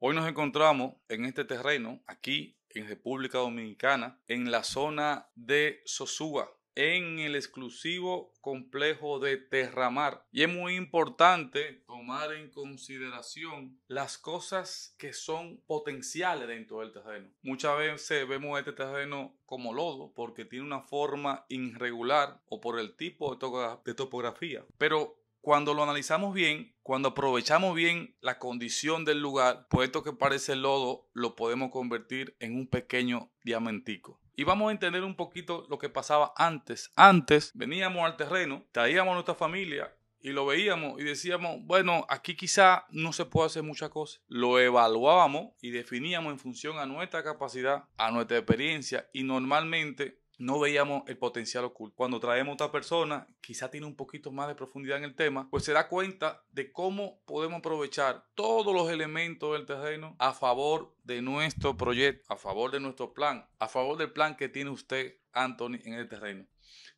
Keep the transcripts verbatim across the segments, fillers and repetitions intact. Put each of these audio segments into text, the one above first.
Hoy nos encontramos en este terreno, aquí en República Dominicana, en la zona de Sosúa, en el exclusivo complejo de Terramar. Y es muy importante tomar en consideración las cosas que son potenciales dentro del terreno. Muchas veces vemos este terreno como lodo porque tiene una forma irregular o por el tipo de topografía. Pero cuando lo analizamos bien, cuando aprovechamos bien la condición del lugar, puesto que parece lodo, lo podemos convertir en un pequeño diamantico. Y vamos a entender un poquito lo que pasaba antes. Antes veníamos al terreno, traíamos a nuestra familia y lo veíamos y decíamos, bueno, aquí quizá no se puede hacer muchas cosas. Lo evaluábamos y definíamos en función a nuestra capacidad, a nuestra experiencia, y normalmente no veíamos el potencial oculto. Cuando traemos a otra persona, quizá tiene un poquito más de profundidad en el tema, pues se da cuenta de cómo podemos aprovechar todos los elementos del terreno a favor de nuestro proyecto, a favor de nuestro plan, a favor del plan que tiene usted, Anthony, en el terreno.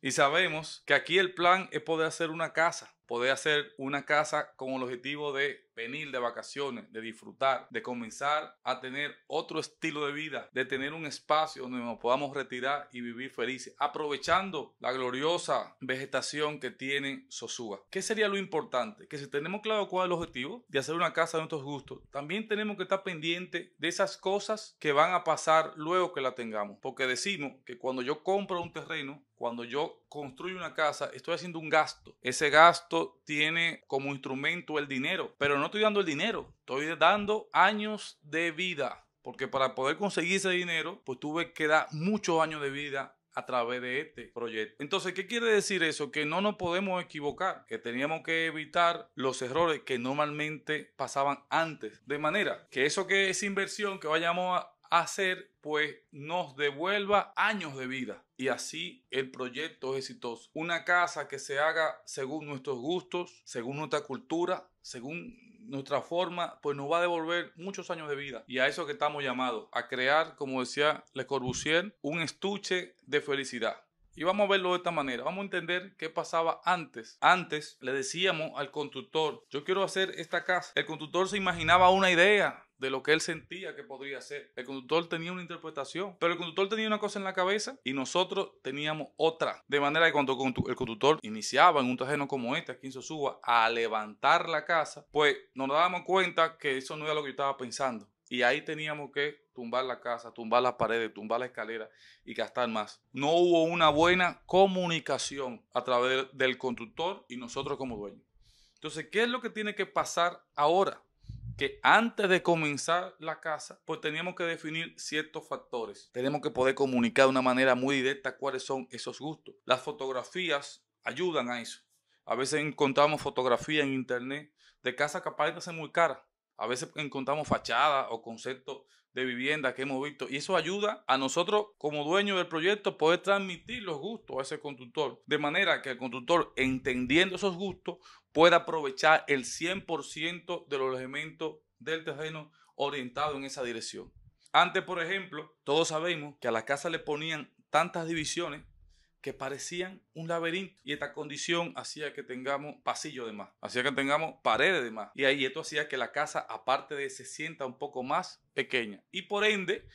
Y sabemos que aquí el plan es poder hacer una casa, poder hacer una casa con el objetivo de venir de vacaciones, de disfrutar, de comenzar a tener otro estilo de vida, de tener un espacio donde nos podamos retirar y vivir felices, aprovechando la gloriosa vegetación que tiene Sosúa. ¿Qué sería lo importante? Que si tenemos claro cuál es el objetivo de hacer una casa de nuestros gustos, también tenemos que estar pendientes de esas cosas que van a pasar luego que la tengamos. Porque decimos que cuando yo compro un terreno, cuando yo construyo una casa, estoy haciendo un gasto. Ese gasto tiene como instrumento el dinero, pero no estoy dando el dinero, estoy dando años de vida. Porque para poder conseguir ese dinero, pues tuve que dar muchos años de vida a través de este proyecto. Entonces, ¿qué quiere decir eso? Que no nos podemos equivocar, que teníamos que evitar los errores que normalmente pasaban antes. De manera que eso que es inversión que vayamos a hacer, pues nos devuelva años de vida, y así el proyecto es exitoso. Una casa que se haga según nuestros gustos, según nuestra cultura, según nuestra forma, pues nos va a devolver muchos años de vida, y a eso que estamos llamados, a crear, como decía Le Corbusier, un estuche de felicidad. Y vamos a verlo de esta manera. Vamos a entender qué pasaba antes. Antes le decíamos al constructor, yo quiero hacer esta casa. El constructor se imaginaba una idea de lo que él sentía que podría ser. El constructor tenía una interpretación, pero el constructor tenía una cosa en la cabeza y nosotros teníamos otra. De manera que cuando el constructor iniciaba en un terreno como este, aquí en Sosúa, a levantar la casa, pues nos dábamos cuenta que eso no era lo que yo estaba pensando. Y ahí teníamos que tumbar la casa, tumbar las paredes, tumbar la escalera y gastar más. No hubo una buena comunicación a través del constructor y nosotros como dueños. Entonces, ¿qué es lo que tiene que pasar ahora? Que antes de comenzar la casa, pues teníamos que definir ciertos factores. Tenemos que poder comunicar de una manera muy directa cuáles son esos gustos. Las fotografías ayudan a eso. A veces encontramos fotografías en internet de casas que aparecen muy caras. A veces encontramos fachadas o conceptos de vivienda que hemos visto, y eso ayuda a nosotros como dueños del proyecto poder transmitir los gustos a ese constructor, de manera que el constructor, entendiendo esos gustos, pueda aprovechar el cien por ciento de los elementos del terreno orientado en esa dirección. Antes, por ejemplo, todos sabemos que a las casas le ponían tantas divisiones que parecían un laberinto, y esta condición hacía que tengamos pasillos de más, hacía que tengamos paredes de más, y ahí esto hacía que la casa, aparte de se sienta un poco más pequeña y por ende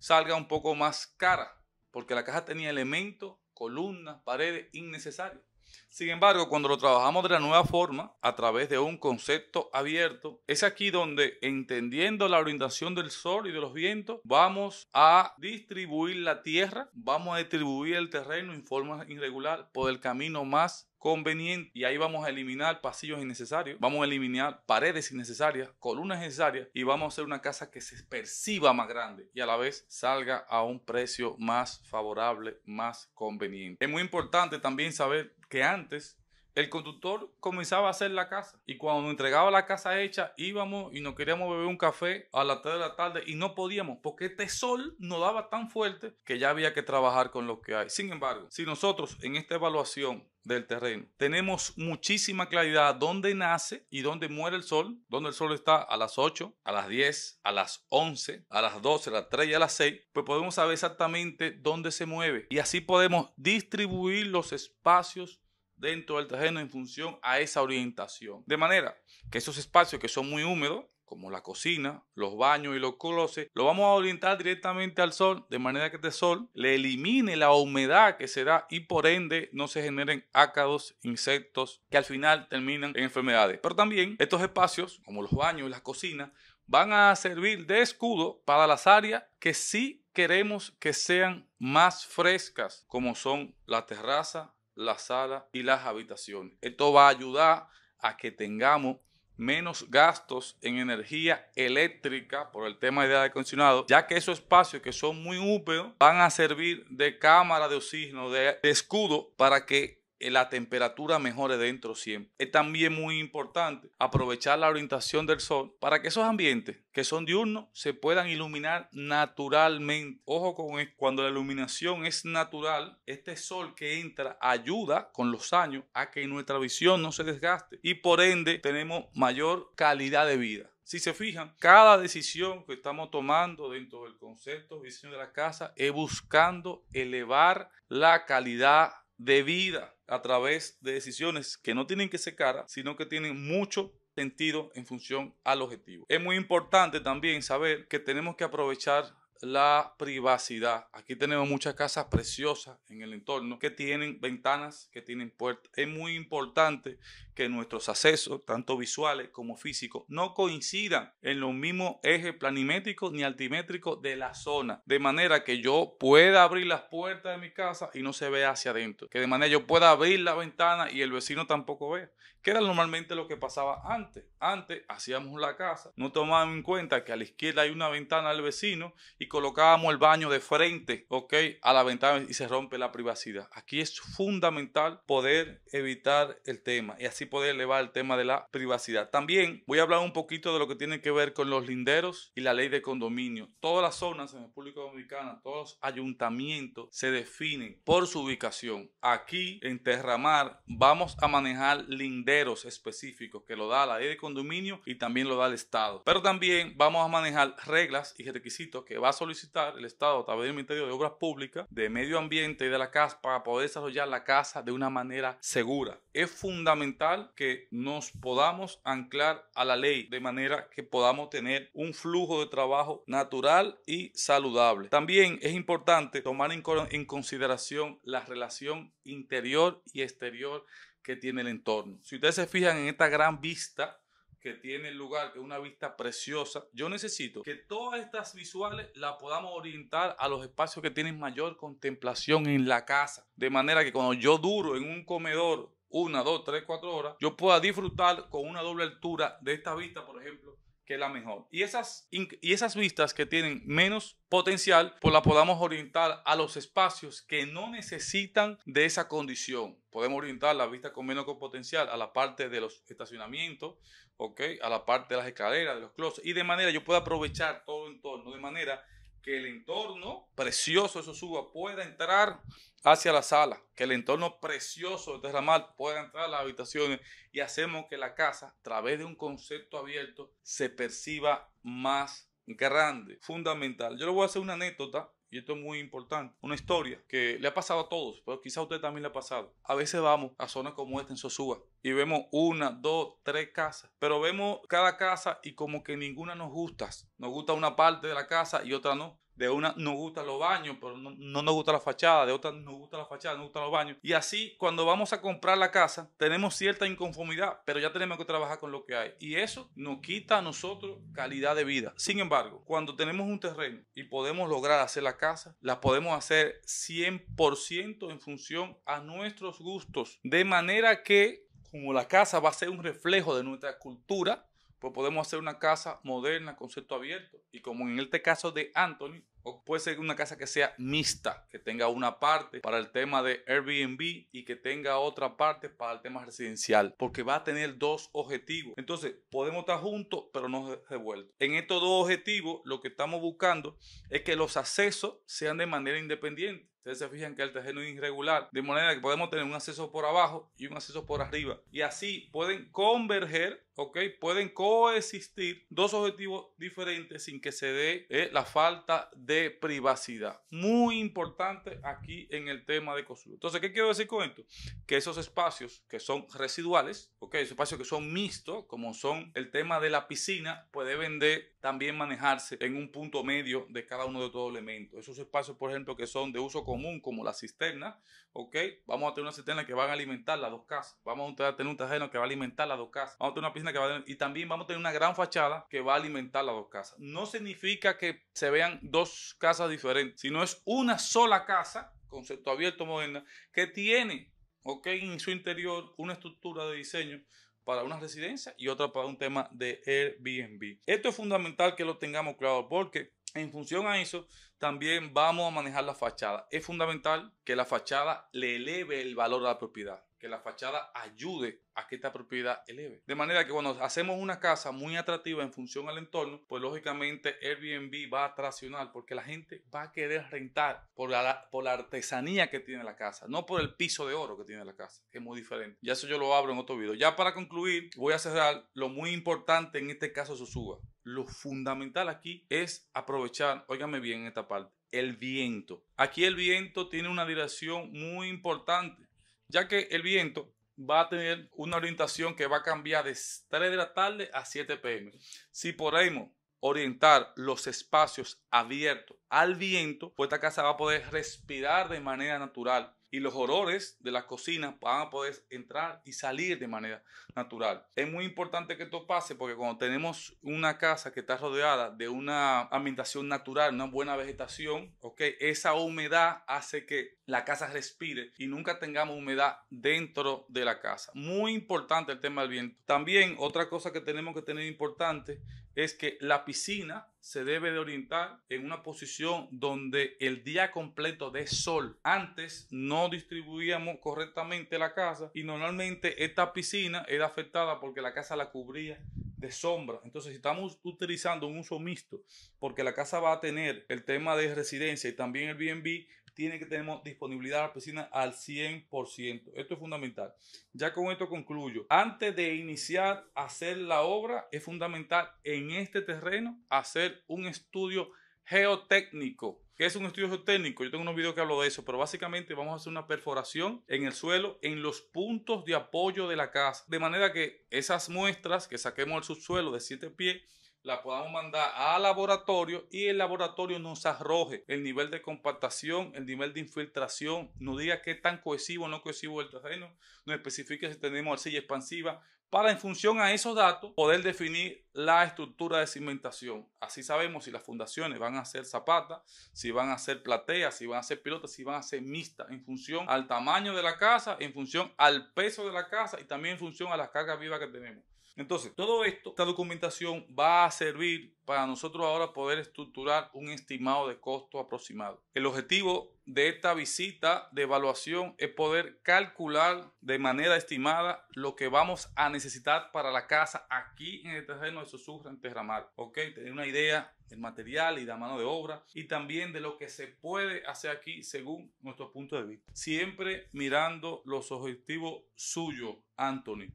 salga un poco más cara, porque la casa tenía elementos, columnas, paredes innecesarias. Sin embargo, cuando lo trabajamos de la nueva forma, a través de un concepto abierto, es aquí donde, entendiendo la orientación del sol y de los vientos, vamos a distribuir la tierra, vamos a distribuir el terreno en forma irregular por el camino más conveniente, y ahí vamos a eliminar pasillos innecesarios, vamos a eliminar paredes innecesarias, columnas innecesarias, y vamos a hacer una casa que se perciba más grande y a la vez salga a un precio más favorable, más conveniente. Es muy importante también saber que antes el constructor comenzaba a hacer la casa, y cuando nos entregaba la casa hecha íbamos y nos queríamos beber un café a las tres de la tarde y no podíamos porque este sol nos daba tan fuerte que ya había que trabajar con lo que hay. Sin embargo, si nosotros en esta evaluación del terreno tenemos muchísima claridad dónde nace y dónde muere el sol, dónde el sol está a las ocho, a las diez, a las once, a las doce, a las tres y a las seis, pues podemos saber exactamente dónde se mueve, y así podemos distribuir los espacios dentro del terreno en función a esa orientación. De manera que esos espacios que son muy húmedos, como la cocina, los baños y los closets, lo vamos a orientar directamente al sol, de manera que este sol le elimine la humedad que se da y por ende no se generen ácaros, insectos que al final terminan en enfermedades. Pero también estos espacios, como los baños y las cocinas, van a servir de escudo para las áreas que sí queremos que sean más frescas, como son la terraza, la sala y las habitaciones. Esto va a ayudar a que tengamos menos gastos en energía eléctrica por el tema de aire acondicionado, ya que esos espacios que son muy húmedos van a servir de cámara de oxígeno, de, de escudo, para que la temperatura mejore dentro siempre. Es también muy importante aprovechar la orientación del sol para que esos ambientes que son diurnos se puedan iluminar naturalmente. Ojo con esto, cuando la iluminación es natural, este sol que entra ayuda con los años a que nuestra visión no se desgaste y por ende tenemos mayor calidad de vida. Si se fijan, cada decisión que estamos tomando dentro del concepto de diseño de la casa es buscando elevar la calidad de vida a través de decisiones que no tienen que ser caras, sino que tienen mucho sentido en función al objetivo. Es muy importante también saber que tenemos que aprovechar la privacidad. Aquí tenemos muchas casas preciosas en el entorno que tienen ventanas, que tienen puertas. Es muy importante que nuestros accesos, tanto visuales como físicos, no coincidan en los mismos ejes planimétricos ni altimétricos de la zona, de manera que yo pueda abrir las puertas de mi casa y no se vea hacia adentro, que de manera yo pueda abrir la ventana y el vecino tampoco vea, que era normalmente lo que pasaba antes. Antes hacíamos la casa, no tomábamos en cuenta que a la izquierda hay una ventana al vecino y colocábamos el baño de frente, ok, a la ventana y se rompe la privacidad. Aquí es fundamental poder evitar el tema y así poder elevar el tema de la privacidad. También voy a hablar un poquito de lo que tiene que ver con los linderos y la ley de condominio. Todas las zonas en República Dominicana, todos los ayuntamientos se definen por su ubicación. Aquí en Terramar vamos a manejar linderos específicos que lo da la ley de condominio y también lo da el Estado. Pero también vamos a manejar reglas y requisitos que va a solicitar el Estado a través del Ministerio de Obras Públicas, de Medio Ambiente y de la casa para poder desarrollar la casa de una manera segura. Es fundamental que nos podamos anclar a la ley de manera que podamos tener un flujo de trabajo natural y saludable. También es importante tomar en consideración la relación interior y exterior que tiene el entorno. Si ustedes se fijan en esta gran vista que tiene el lugar, que es una vista preciosa, yo necesito que todas estas visuales las podamos orientar a los espacios que tienen mayor contemplación en la casa, de manera que cuando yo duro en un comedor una, dos, tres, cuatro horas, yo pueda disfrutar con una doble altura de esta vista, por ejemplo, que es la mejor. Y esas, y esas vistas que tienen menos potencial, pues la podamos orientar a los espacios que no necesitan de esa condición. Podemos orientar la vista con menos potencial a la parte de los estacionamientos, ¿okay? A la parte de las escaleras, de los closets, y de manera yo pueda aprovechar todo el entorno, de manera que el entorno precioso de Sosúa pueda entrar hacia la sala, que el entorno precioso de Terramar pueda entrar a las habitaciones y hacemos que la casa, a través de un concepto abierto, se perciba más grande. Fundamental. Yo le voy a hacer una anécdota, y esto es muy importante, una historia que le ha pasado a todos, pero quizá a usted también le ha pasado. A veces vamos a zonas como esta en Sosúa y vemos una, dos, tres casas, pero vemos cada casa y como que ninguna nos gusta. Nos gusta una parte de la casa y otra no. De una nos gustan los baños, pero no, no nos gusta la fachada. De otra nos gusta la fachada, nos gustan los baños. Y así, cuando vamos a comprar la casa, tenemos cierta inconformidad, pero ya tenemos que trabajar con lo que hay. Y eso nos quita a nosotros calidad de vida. Sin embargo, cuando tenemos un terreno y podemos lograr hacer la casa, la podemos hacer cien por ciento en función a nuestros gustos. De manera que, como la casa va a ser un reflejo de nuestra cultura, pues podemos hacer una casa moderna, concepto abierto. Y como en este caso de Anthony, puede ser una casa que sea mixta, que tenga una parte para el tema de Airbnb y que tenga otra parte para el tema residencial, porque va a tener dos objetivos. Entonces, podemos estar juntos, pero no revueltos. En estos dos objetivos, lo que estamos buscando es que los accesos sean de manera independiente. Ustedes se fijan que el terreno es irregular, de manera que podemos tener un acceso por abajo y un acceso por arriba. Y así pueden converger, ¿ok? Pueden coexistir dos objetivos diferentes sin que se dé eh, la falta de privacidad. Muy importante aquí en el tema de construcción. Entonces, ¿qué quiero decir con esto? Que esos espacios que son residuales, ok, esos espacios que son mixtos, como son el tema de la piscina, pues deben de también manejarse en un punto medio de cada uno de estos elementos. Esos espacios, por ejemplo, que son de uso común, como la cisterna, ok, vamos a tener una cisterna que van a alimentar las dos casas, vamos a tener un terreno que va a alimentar las dos casas, vamos a tener una piscina que va a tener, y también vamos a tener una gran fachada que va a alimentar las dos casas. No significa que se vean dos casas diferentes, sino es una sola casa, concepto abierto, moderna, que tiene, ok, en su interior una estructura de diseño para una residencia y otra para un tema de Airbnb. Esto es fundamental que lo tengamos claro, porque en función a eso también vamos a manejar la fachada. Es fundamental que la fachada le eleve el valor a la propiedad, que la fachada ayude a que esta propiedad eleve. De manera que cuando hacemos una casa muy atractiva en función al entorno, pues lógicamente Airbnb va a atraccionar, porque la gente va a querer rentar por la, por la artesanía que tiene la casa, no por el piso de oro que tiene la casa, que es muy diferente. Ya eso yo lo abro en otro video. Ya para concluir, voy a cerrar lo muy importante en este caso Sosúa. Lo fundamental aquí es aprovechar, óigame bien en esta parte, el viento. Aquí el viento tiene una dirección muy importante, ya que el viento va a tener una orientación que va a cambiar de tres de la tarde a siete p m Si podemos orientar los espacios abiertos al viento, pues esta casa va a poder respirar de manera natural y los olores de las cocinas van a poder entrar y salir de manera natural. Es muy importante que esto pase, porque cuando tenemos una casa que está rodeada de una ambientación natural, una buena vegetación, ¿okay?, esa humedad hace que la casa respire y nunca tengamos humedad dentro de la casa. Muy importante el tema del viento. También otra cosa que tenemos que tener importante es que la piscina se debe de orientar en una posición donde el día completo dé sol. Antes no distribuíamos correctamente la casa y normalmente esta piscina era afectada porque la casa la cubría de sombra. Entonces, si estamos utilizando un uso mixto, porque la casa va a tener el tema de residencia y también el Airbnb, tiene que tener disponibilidad a la piscina al cien por ciento. Esto es fundamental. Ya con esto concluyo. Antes de iniciar a hacer la obra, es fundamental en este terreno hacer un estudio geotécnico. ¿Qué es un estudio geotécnico? Yo tengo unos videos que hablo de eso, pero básicamente vamos a hacer una perforación en el suelo, en los puntos de apoyo de la casa, de manera que esas muestras que saquemos del subsuelo de siete pies, la podamos mandar al laboratorio y el laboratorio nos arroje el nivel de compactación, el nivel de infiltración, nos diga qué tan cohesivo o no cohesivo es el terreno, nos especifique si tenemos arcilla expansiva, para en función a esos datos poder definir la estructura de cimentación. Así sabemos si las fundaciones van a ser zapatas, si van a ser plateas, si van a ser pilotas, si van a ser mixtas, en función al tamaño de la casa, en función al peso de la casa y también en función a las cargas vivas que tenemos. Entonces, todo esto, esta documentación va a servir para nosotros ahora poder estructurar un estimado de costo aproximado. El objetivo de esta visita de evaluación es poder calcular de manera estimada lo que vamos a necesitar para la casa aquí en el terreno de Sosúa en Terramar. Ok, tener una idea del material y de la mano de obra y también de lo que se puede hacer aquí según nuestro punto de vista. Siempre mirando los objetivos suyos, Anthony,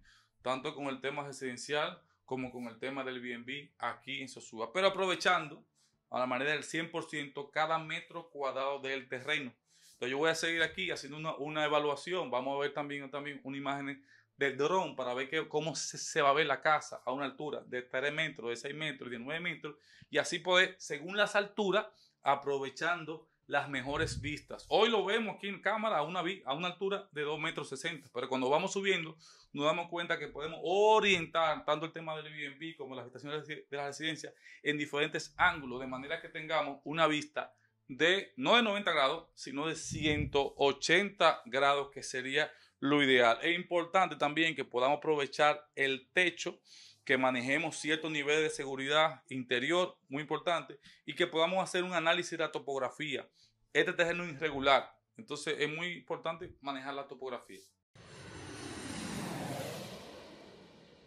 tanto con el tema residencial como con el tema del Airbnb aquí en Sosúa, pero aprovechando a la manera del cien por ciento cada metro cuadrado del terreno. Entonces yo voy a seguir aquí haciendo una, una evaluación. Vamos a ver también, también una imagen del dron para ver que, cómo se, se va a ver la casa a una altura de tres metros, de seis metros, de nueve metros, y así poder, según las alturas, aprovechando las mejores vistas. Hoy lo vemos aquí en cámara a una, a una altura de dos metros sesenta, pero cuando vamos subiendo nos damos cuenta que podemos orientar tanto el tema del Airbnb como las habitaciones de la residencia en diferentes ángulos, de manera que tengamos una vista de no de noventa grados, sino de ciento ochenta grados, que sería lo ideal. Es importante también que podamos aprovechar el techo, que manejemos ciertos niveles de seguridad interior, muy importante, y que podamos hacer un análisis de la topografía. Este terreno es irregular, entonces es muy importante manejar la topografía.